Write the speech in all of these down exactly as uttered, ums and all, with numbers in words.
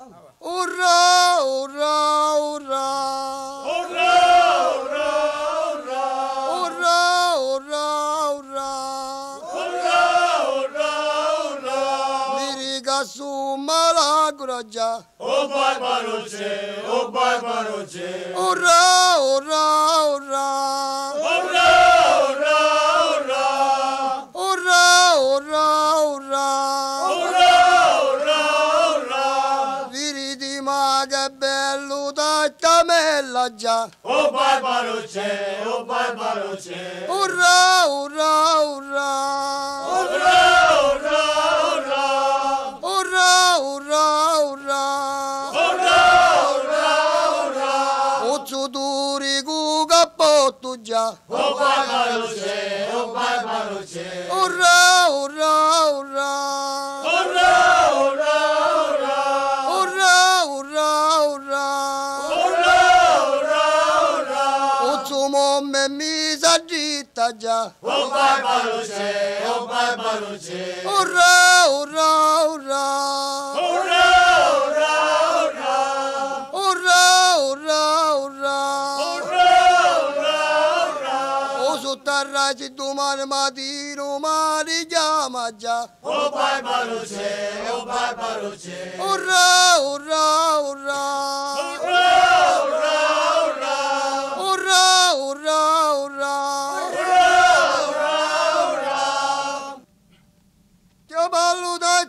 Urrà, urrà, urrà. Urrà, urrà, urrà. Urrà, urrà, urrà. Urrà, urrà, urrà. Miriga su malagraja. O bai baroce, o bai baroce. Urrà, urrà, urrà. Urrà. O barbaroce, o barbaroce. Urrà, urrà, urrà. Urrà, urrà, urrà. Urrà, urrà, urrà. Urrà, urrà, urrà. O zuduri gu cappottu già. O barbaroce, o barbaroce. Urrà, urrà, urrà. Urrà, urrà. Già. O barbaroce, o barbaroce. Urrà, urrà, urrà. Urrà, urrà, urrà. Urrà, urrà, urrà. Urrà, urrà, urrà. O sottarraci domani matino mani chiama già. O barbaroce, o barbaroce. Urrà, urrà, urrà. Urrà, urrà.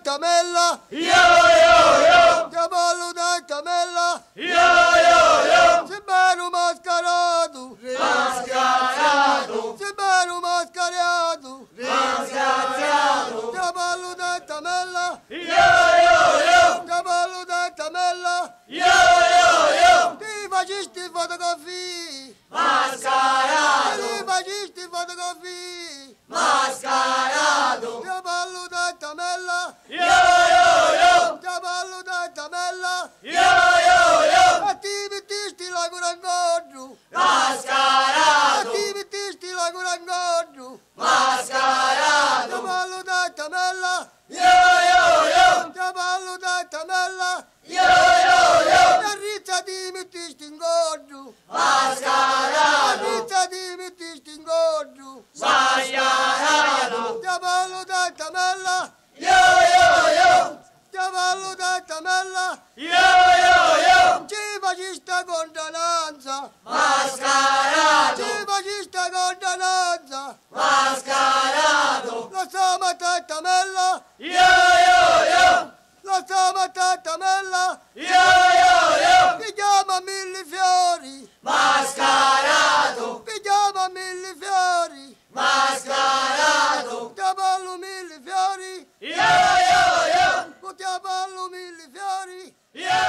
Camella, yo yo yo. Cavallo da camella, yo yo yo. Sembra mascarato, mascarato. Sembra mascarato, mascarato. Cavallo da camella, yo yo yo. Cavallo da camella, yo yo yo. Ti facesti fotografie, mascarato. Ti facesti fotografie, mascarato. Cavallo da camella. Yo, yo, yo! Cavallo da camella! Yo, yo, yo! A ti mettisti la curangordu! Mascarato! A ti mettisti la curangordu! Mascarato! Cavallo da camella! Yo, yo, yo! Cavallo da camella! Yo, yo, yo! La rizza ti mettisti in gordu! Mascarato! La rizza ti mettisti in gordu! Mascarato! Cavallo da camella! Yo, yo, yo! Cavallo da camella! Yo, yo, yo! Ci facista condananza! Mascarato! Ci facista condananza! Mascarato! La samata camella! Yo, yo, yo! La samata camella! Yo, yo, yo! Mi chiama Millefiori! Mascarato! Mi chiama Millefiori! Mascarato! Cavallo Millefiori! Yeah, yeah, yeah! Con cavallo mille fiori! Yeah!